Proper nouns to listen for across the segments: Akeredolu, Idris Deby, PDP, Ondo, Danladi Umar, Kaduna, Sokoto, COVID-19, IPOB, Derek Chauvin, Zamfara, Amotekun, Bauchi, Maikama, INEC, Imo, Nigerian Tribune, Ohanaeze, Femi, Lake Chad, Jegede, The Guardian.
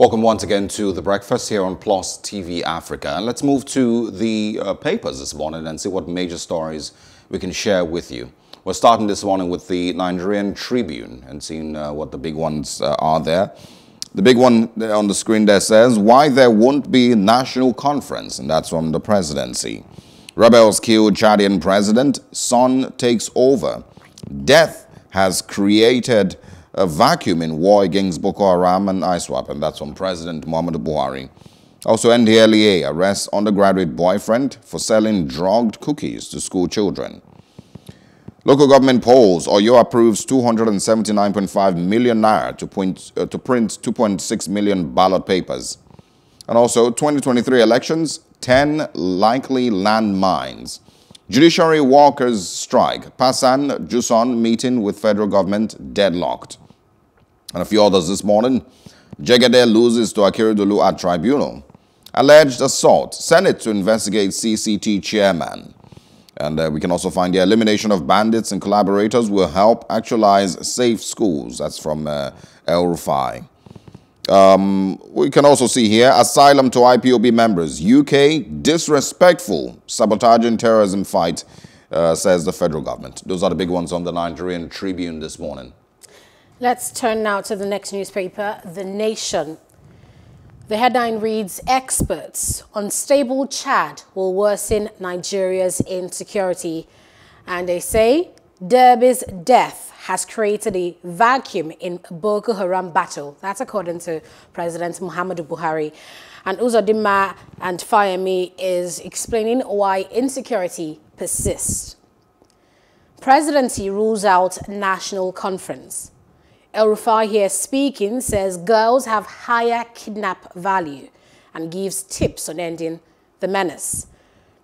Welcome once again to The Breakfast here on Plus TV Africa. And let's move to the papers this morning and see what major stories we can share with you. We're starting this morning with the Nigerian Tribune and seeing what the big ones are there. The big one on the screen there says, why there won't be national conference, and that's from the presidency. Rebels killed Chadian president, son takes over. Death has created a vacuum in war against Boko Haram and ISWAP, and that's from President Muhammadu Buhari. Also, NDLEA arrests undergraduate boyfriend for selling drugged cookies to school children. Local government polls, Oyo approves 279.5 million naira to print 2.6 million ballot papers. And also, 2023 elections, 10 likely landmines. Judiciary workers strike. PASAN, JUSUN meeting with federal government deadlocked. And a few others this morning. Jegede loses to Akeredolu at tribunal. Alleged assault. Senate to investigate CCT chairman. And we can also find the elimination of bandits and collaborators will help actualize safe schools. That's from El Rufai. We can also see here, asylum to IPOB members. UK disrespectful, sabotaging terrorism fight, says the federal government. Those are the big ones on the Nigerian Tribune this morning. Let's turn now to the next newspaper, The Nation. The headline reads, experts, unstable Chad will worsen Nigeria's insecurity. And they say, Derby's death has created a vacuum in Boko Haram battle. That's according to President Muhammadu Buhari. And Uzodinma and Femi is explaining why insecurity persists. Presidency rules out national conference. El Rufai here speaking says girls have higher kidnap value and gives tips on ending the menace.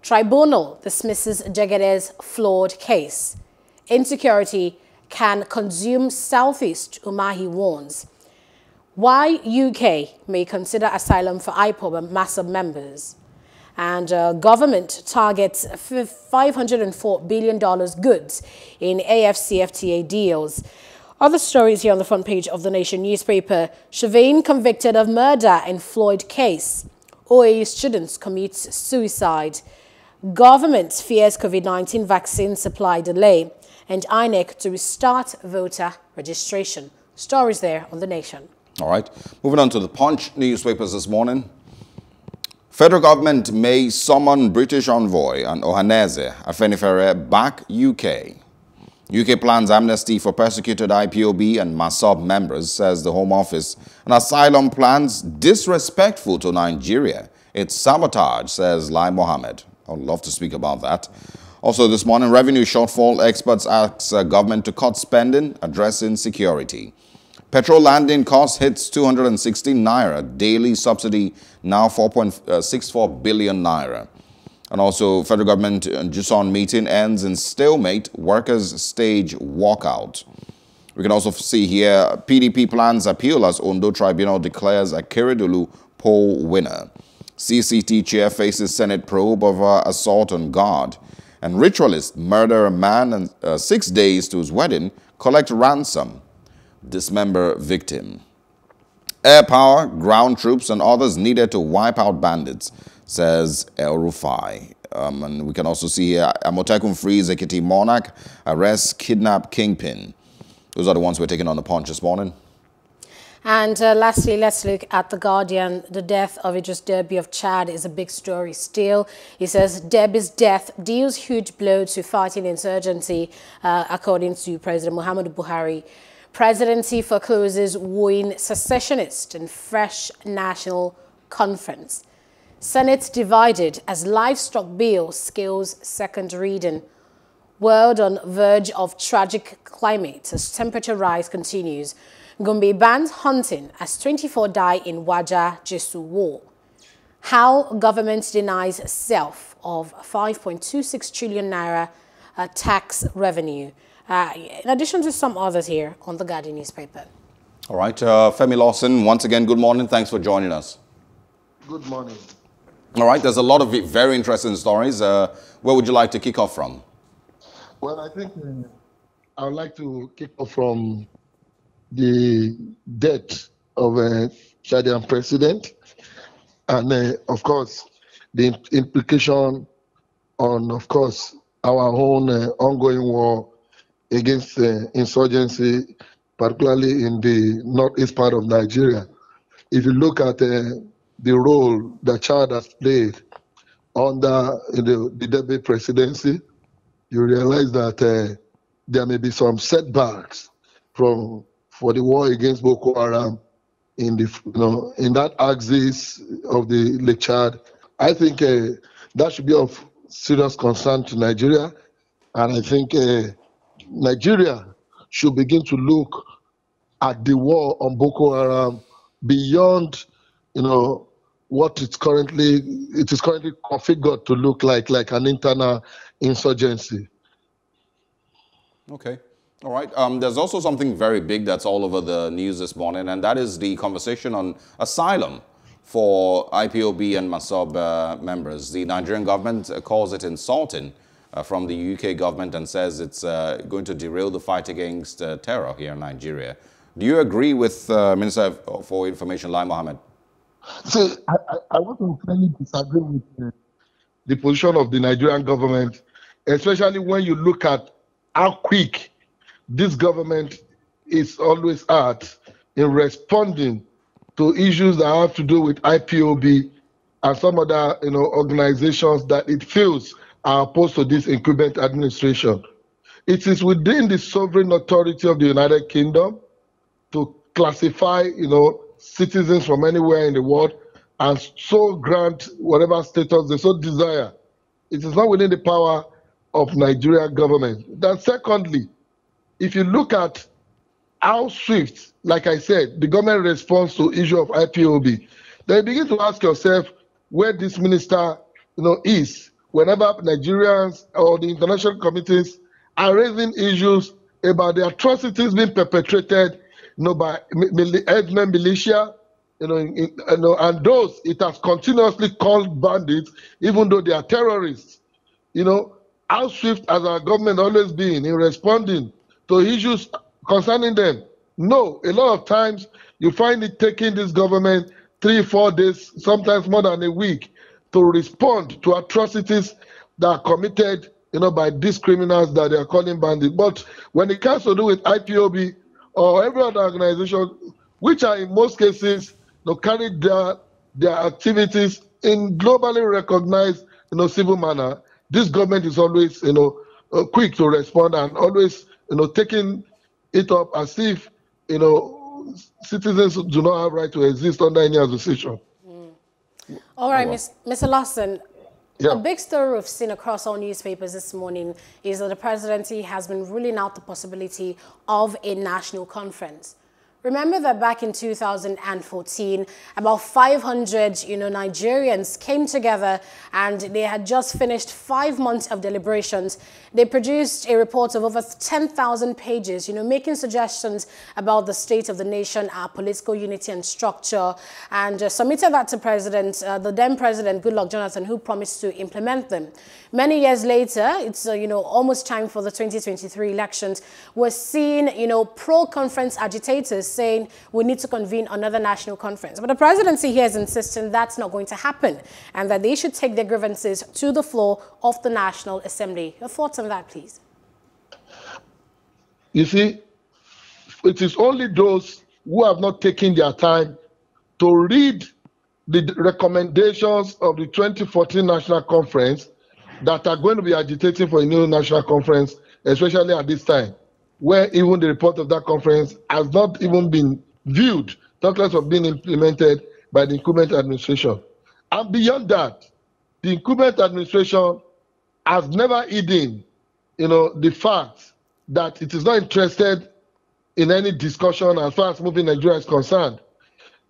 Tribunal dismisses Jegede's flawed case. Insecurity can consume Southeast, Umahi warns. Why UK may consider asylum for IPOB and MASSOB members. And government targets $504 billion goods in AFCFTA deals. Other stories here on the front page of the Nation newspaper. Chauvin convicted of murder in Floyd case. OAU students commit suicide. Government fears COVID-19 vaccine supply delay. And INEC to restart voter registration. Stories there on The Nation. All right. Moving on to The Punch newspapers this morning. Federal government may summon British envoy and Ohanaeze, Afenifere back UK. UK plans amnesty for persecuted IPOB and MASSOB members, says the Home Office. And asylum plans disrespectful to Nigeria. It's sabotage, says Lai Mohammed. I'd love to speak about that. Also this morning, revenue shortfall, experts ask government to cut spending, addressing security. Petrol landing cost hits 260 naira, daily subsidy now 4.64 billion naira. And also federal government JUSUN meeting ends in stalemate, workers stage walkout. We can also see here, PDP plans appeal as Ondo Tribunal declares Akeredolu poll winner. CCT chair faces Senate probe over assault on guard. And ritualist murder a man and 6 days to his wedding, collect ransom, dismember victim. Air power, ground troops and others needed to wipe out bandits, says El Rufai. And we can also see here, Amotekun frees Ekiti monarch, arrests kidnap kingpin. Those are the ones we're taking on The Punch this morning. And lastly, let's look at The Guardian. The death of Idris Deby of Chad is a big story still. He says Deby's death deals huge blow to fighting insurgency, according to President Muhammadu Buhari. Presidency forecloses wooing secessionists in fresh national conference. Senate divided as livestock bill scales second reading. World on verge of tragic climate as temperature rise continues. Gombe bans hunting as 24 die in Waja-Jesu war. How government denies self of 5.26 trillion naira tax revenue. In addition to some others here on the Guardian newspaper. All right, Femi Lawson, once again, good morning. Thanks for joining us. Good morning. All right, there's a lot of very interesting stories. Where would you like to kick off from? Well, I think I would like to kick off from the death of Chadian president, and of course the implication on, of course, our own ongoing war against insurgency, particularly in the northeast part of Nigeria. If you look at the role that Chad has played under the Debate presidency, you realize that there may be some setbacks for the war against Boko Haram in the in that axis of the Lake Chad. I think that should be of serious concern to Nigeria, and I think Nigeria should begin to look at the war on Boko Haram beyond, what it is currently configured to look like an internal insurgency. Okay. All right. There's also something very big that's all over the news this morning, and that is the conversation on asylum for IPOB and MASSOB members. The Nigerian government calls it insulting from the UK government and says it's going to derail the fight against terror here in Nigeria. Do you agree with Minister for Information, Lai Mohammed? See, I wouldn't really disagree with the position of the Nigerian government, especially when you look at how quick this government is always at in responding to issues that have to do with IPOB and some other organizations that it feels are opposed to this incumbent administration. It is within the sovereign authority of the United Kingdom to classify, citizens from anywhere in the world and so grant whatever status they so desire. It is not within the power of Nigerian government. Then secondly, if you look at how swift, like I said, the government responds to issue of IPOB, then you begin to ask yourself where this minister is whenever Nigerians or the international committees are raising issues about the atrocities being perpetrated by headmen militia, and those it has continuously called bandits, even though they are terrorists. How swift has our government always been in responding to issues concerning them? No, a lot of times you find it taking this government 3-4 days, sometimes more than a week, to respond to atrocities that are committed, by these criminals that they are calling bandits. But when it comes to do with IPOB, or every other organization, which are in most cases carry their activities in globally recognized civil manner, this government is always quick to respond and always taking it up as if citizens do not have right to exist under any association. Mm. All right, Mr. Lawson. Yeah. A big story we've seen across all newspapers this morning is that the presidency has been ruling out the possibility of a national conference. Remember that back in 2014, about 500 Nigerians came together, and they had just finished 5 months of deliberations. They produced a report of over 10,000 pages, making suggestions about the state of the nation, our political unity and structure, and submitted that to President, the then President, Goodluck Jonathan, who promised to implement them. Many years later, it's almost time for the 2023 elections. We're seeing pro-conference agitators saying we need to convene another national conference. But the presidency here is insisting that's not going to happen and that they should take their grievances to the floor of the National Assembly. Your thoughts on that, please? You see, it is only those who have not taken their time to read the recommendations of the 2014 National Conference that are going to be agitating for a new national conference, especially at this time, where even the report of that conference has not even been viewed, talk less of being implemented by the incumbent administration. And beyond that, the incumbent administration has never hidden, the fact that it is not interested in any discussion as far as moving Nigeria is concerned.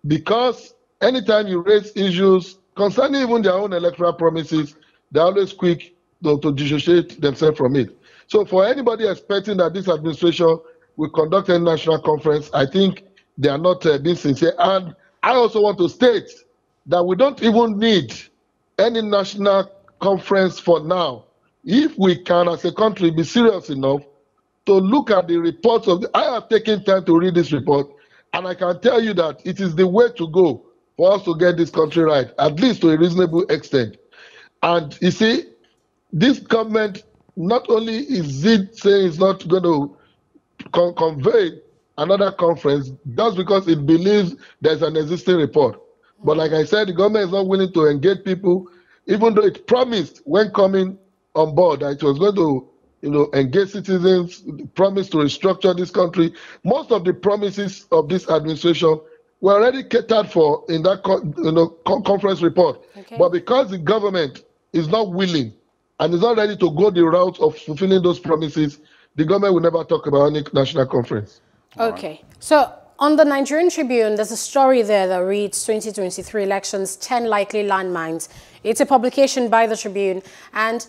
Because anytime you raise issues concerning even their own electoral promises, they're always quick to dissociate themselves from it. So for anybody expecting that this administration will conduct a national conference, I think they are not being sincere. And I also want to state that we don't even need any national conference for now. If we can, as a country, be serious enough to look at the reports of I have taken time to read this report. And I can tell you that it is the way to go for us to get this country right, at least to a reasonable extent. And you see, this government, not only is it saying it's not going to convey another conference just because it believes there's an existing report. But like I said, the government is not willing to engage people, even though it promised when coming on board that it was going to, you know, engage citizens, promised to restructure this country. Most of the promises of this administration were already catered for in that conference report. Okay. But because the government is not willing and is not ready to go the route of fulfilling those promises, the government will never talk about any national conference. Okay. So on the Nigerian Tribune, there's a story there that reads 2023 elections, 10 likely landmines. It's a publication by the Tribune. And,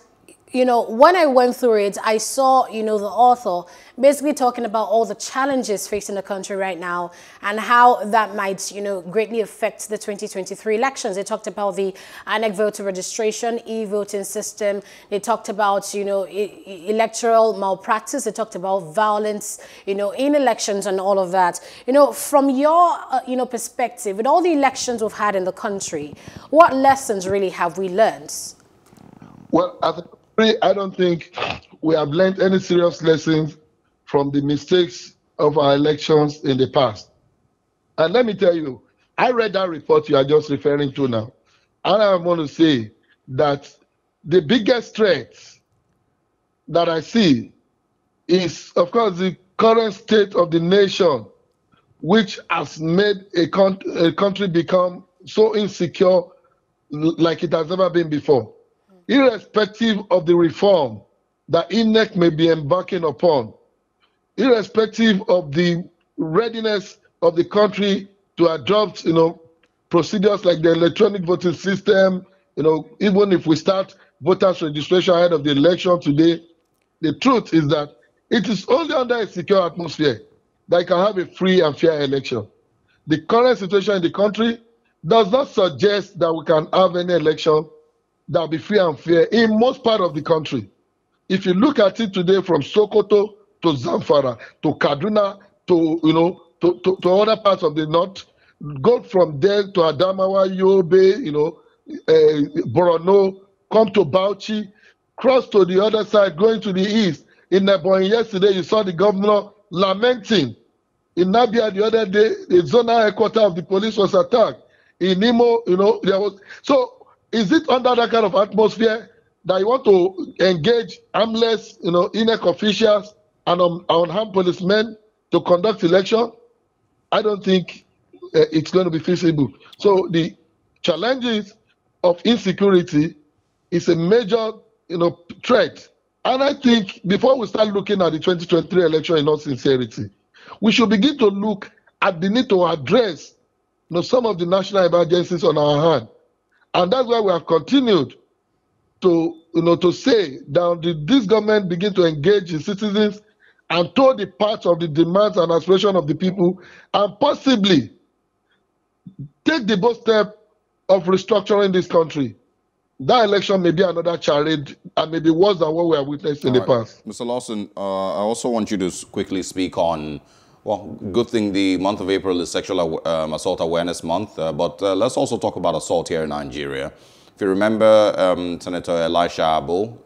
you know, when I went through it, I saw, you know, the author basically talking about all the challenges facing the country right now and how that might, you know, greatly affect the 2023 elections. They talked about the INEC voter registration, e-voting system. They talked about, you know, electoral malpractice. They talked about violence, you know, in elections and all of that. You know, from your, you know, perspective, with all the elections we've had in the country, what lessons really have we learned? Well, I don't think we have learned any serious lessons from the mistakes of our elections in the past. And let me tell you, I read that report you are just referring to now. And I want to say that the biggest threat that I see is, of course, the current state of the nation, which has made a country become so insecure like it has ever been before. Irrespective of the reform that INEC may be embarking upon, irrespective of the readiness of the country to adopt, you know, procedures like the electronic voting system, you know, even if we start voters registration ahead of the election today, the truth is that it is only under a secure atmosphere that you can have a free and fair election. The current situation in the country does not suggest that we can have any election that will be free and fair in most part of the country. If you look at it today, from Sokoto to Zamfara to Kaduna to, you know, to other parts of the north, go from there to Adamawa, Yobe, you know, Borno, come to Bauchi, cross to the other side, going to the east. In Ebonyi yesterday, you saw the governor lamenting. In Abia the other day, the zonal headquarters of the police was attacked. In Imo, you know, there was so. Is it under that kind of atmosphere that you want to engage harmless, you know, INEC officials and unarmed policemen to conduct election? I don't think it's going to be feasible. So the challenges of insecurity is a major, you know, threat. And I think before we start looking at the 2023 election in all sincerity, we should begin to look at the need to address, you know, some of the national emergencies on our hand. And that's why we have continued to, you know, to say that this government begin to engage the citizens and tow the parts of the demands and aspirations of the people and possibly take the bold step of restructuring this country. That election may be another charade and maybe worse than what we have witnessed in the past. Mr. Lawson, I also want you to quickly speak on... Well, good thing the month of April is Sexual Assault Awareness Month, but let's also talk about assault here in Nigeria. If you remember Senator Elisha Abbo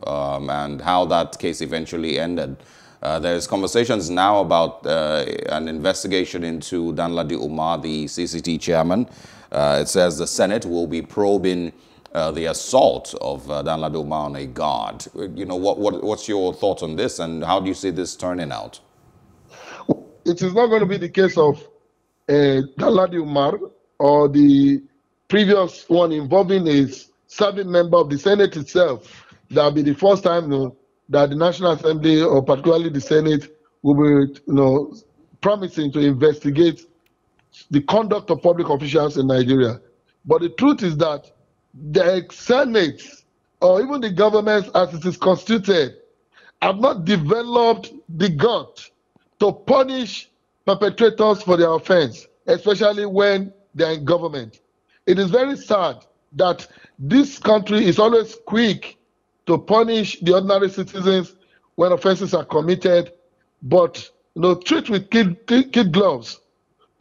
and how that case eventually ended, there's conversations now about an investigation into Danladi Umar, the CCT chairman. It says the Senate will be probing the assault of Danladi Umar on a guard. You know, what's your thoughts on this and how do you see this turning out? It is not going to be the case of Danladi Umar or the previous one involving a serving member of the Senate itself. That will be the first time, you know, that the National Assembly, or particularly the Senate, will be, you know, promising to investigate the conduct of public officials in Nigeria. But the truth is that the Senate, or even the government as it is constituted, have not developed the gut to punish perpetrators for their offense, especially when they are in government. It is very sad that this country is always quick to punish the ordinary citizens when offenses are committed, but, you know, treat with kid gloves.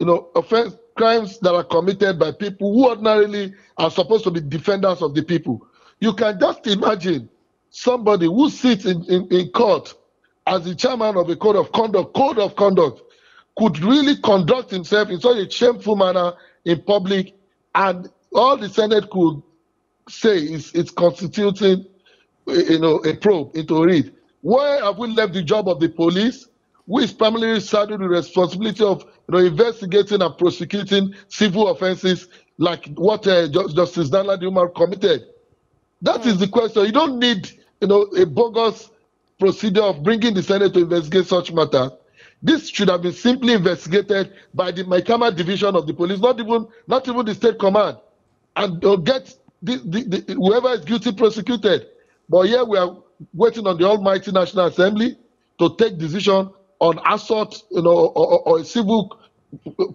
you know, offense, crimes that are committed by people who ordinarily are supposed to be defenders of the people. You can just imagine somebody who sits in court as the chairman of a code of conduct could really conduct himself in such a shameful manner in public, and all the Senate could say is it's constituting, you know, a probe into it. Where have we left the job of the police, who is primarily saddled with the responsibility of, you know, investigating and prosecuting civil offences like what Justice Danladi Umar committed? That is the question. You don't need, you know, a bogus procedure of bringing the Senate to investigate such matter. This should have been simply investigated by the Maikama division of the police, not even the state command, and get the whoever is guilty prosecuted. But here we are waiting on the almighty National Assembly to take decision on assault, you know, or a civil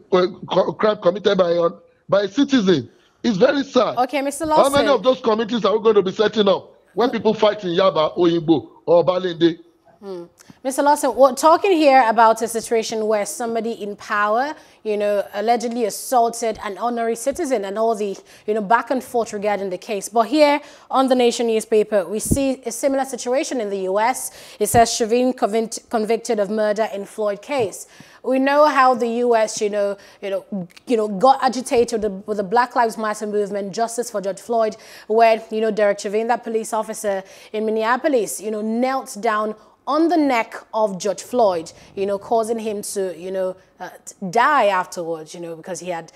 crime committed by a citizen. It's very sad. Okay, Mr. Lawson. How many of those committees are we going to be setting up when people fight in Yaba, Oyingbo, or Balende? Mr. Lawson, we're talking here about a situation where somebody in power, you know, allegedly assaulted an honorary citizen and all the, you know, back and forth regarding the case. But here on The Nation newspaper, we see a similar situation in the U.S. It says Chauvin convicted of murder in Floyd case. We know how the U.S., got agitated with the Black Lives Matter movement, justice for George Floyd, where, you know, Derek Chauvin, that police officer in Minneapolis, you know, knelt down on the neck of George Floyd, you know, causing him to, you know, die afterwards, you know, because he had,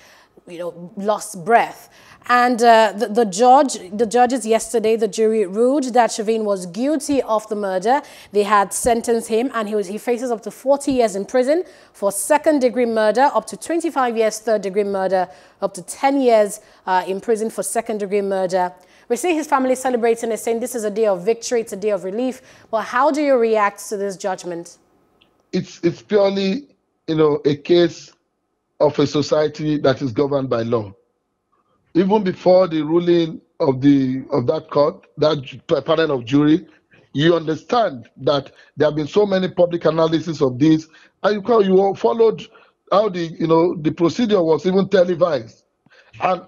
you know, lost breath. And the judges yesterday, the jury ruled that Chauvin was guilty of the murder. They had sentenced him, and he faces up to 40 years in prison for second-degree murder, up to 25 years third-degree murder, up to 10 years in prison for second-degree murder. We see his family celebrating and saying this is a day of victory, it's a day of relief. But how do you react to this judgment? It's purely, you know, a case of a society that is governed by law. Even before the ruling of that court, that panel of jury, you understand that there have been so many public analysis of this, and you followed how the, you know, the procedure was even televised, and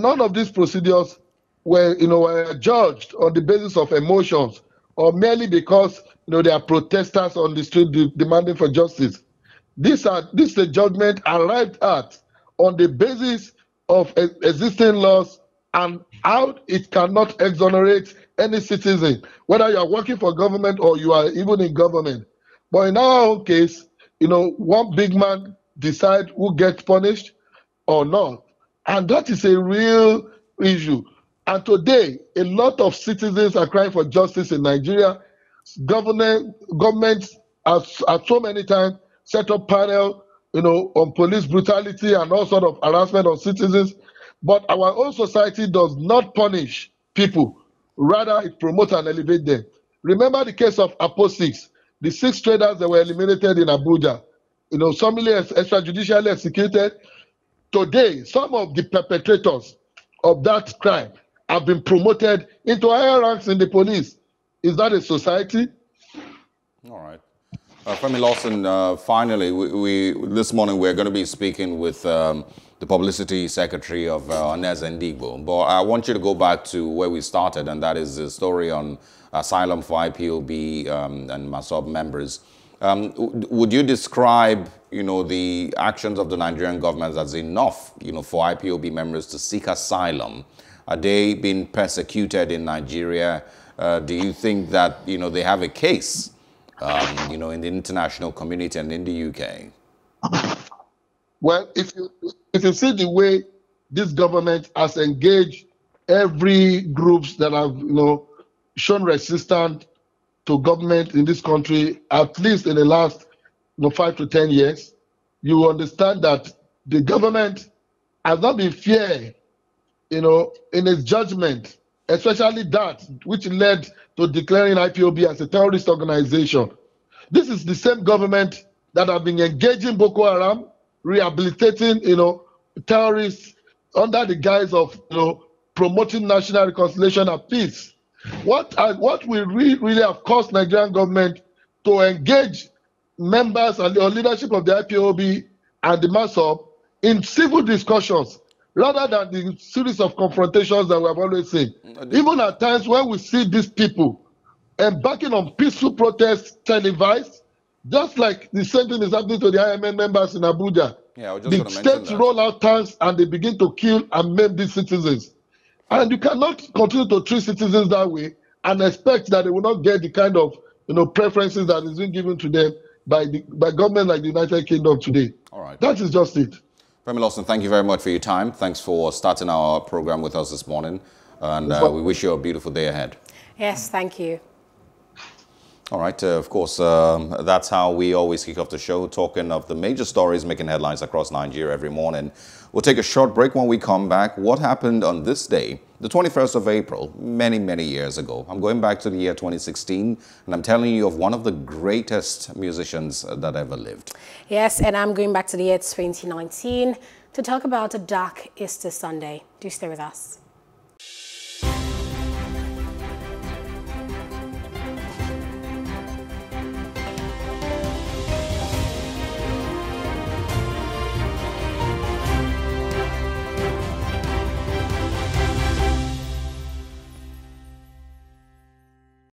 none of these procedures were, you know, were judged on the basis of emotions or merely because, you know, there are protesters on the street demanding for justice. This is a judgment arrived at on the basis of existing laws and how it cannot exonerate any citizen, whether you are working for government or you are even in government. But in our own case, you know, one big man decides who gets punished or not. And that is a real issue. And today, a lot of citizens are crying for justice in Nigeria. Governments have at so many times set up panel, you know, on police brutality and all sort of harassment on citizens. But our own society does not punish people. Rather, it promotes and elevates them. Remember the case of Apo6, the 6 traders that were eliminated in Abuja, you know, summarily extrajudicially executed. Today, some of the perpetrators of that crime have been promoted into higher ranks in the police. Is that a society? All right. Femi Lawson, finally, this morning we're going to be speaking with the Publicity Secretary of Ohanaeze Ndigbo. But I want you to go back to where we started, and that is the story on asylum for IPOB and MASSOB members. Would you describe, you know, the actions of the Nigerian government as enough, you know, for IPOB members to seek asylum? Are they being persecuted in Nigeria? Do you think that, you know, they have a case, you know, in the international community and in the UK? Well, if you see the way this government has engaged every groups that have, you know, shown resistance to government in this country, at least in the last, you know, 5 to 10 years, you understand that the government has not been fair, you know, in its judgment, especially that which led to declaring IPOB as a terrorist organization. This is the same government that have been engaging Boko Haram, rehabilitating, you know, terrorists under the guise of, you know, promoting national reconciliation and peace. What will really have caused Nigerian government to engage members and the leadership of the IPOB and the MASSOB in civil discussions rather than the series of confrontations that we have always seen. Even at times when we see these people embarking on peaceful protests televised, just like the same thing is happening to the IMN members in Abuja. Yeah, the states roll out tanks and they begin to kill and maim these citizens. And you cannot continue to treat citizens that way and expect that they will not get the kind of, you know, preferences that is being given to them by government like the United Kingdom today. All right. That is just it. Femi Lawson, thank you very much for your time. Thanks for starting our program with us this morning. And we wish you a beautiful day ahead. Yes, thank you. All right, of course, that's how we always kick off the show, talking of the major stories making headlines across Nigeria every morning. We'll take a short break. When we come back, what happened on this day, the 21st of April, many, many years ago. I'm going back to the year 2016, and I'm telling you of one of the greatest musicians that ever lived. Yes, and I'm going back to the year 2019 to talk about a dark Easter Sunday. Do stay with us.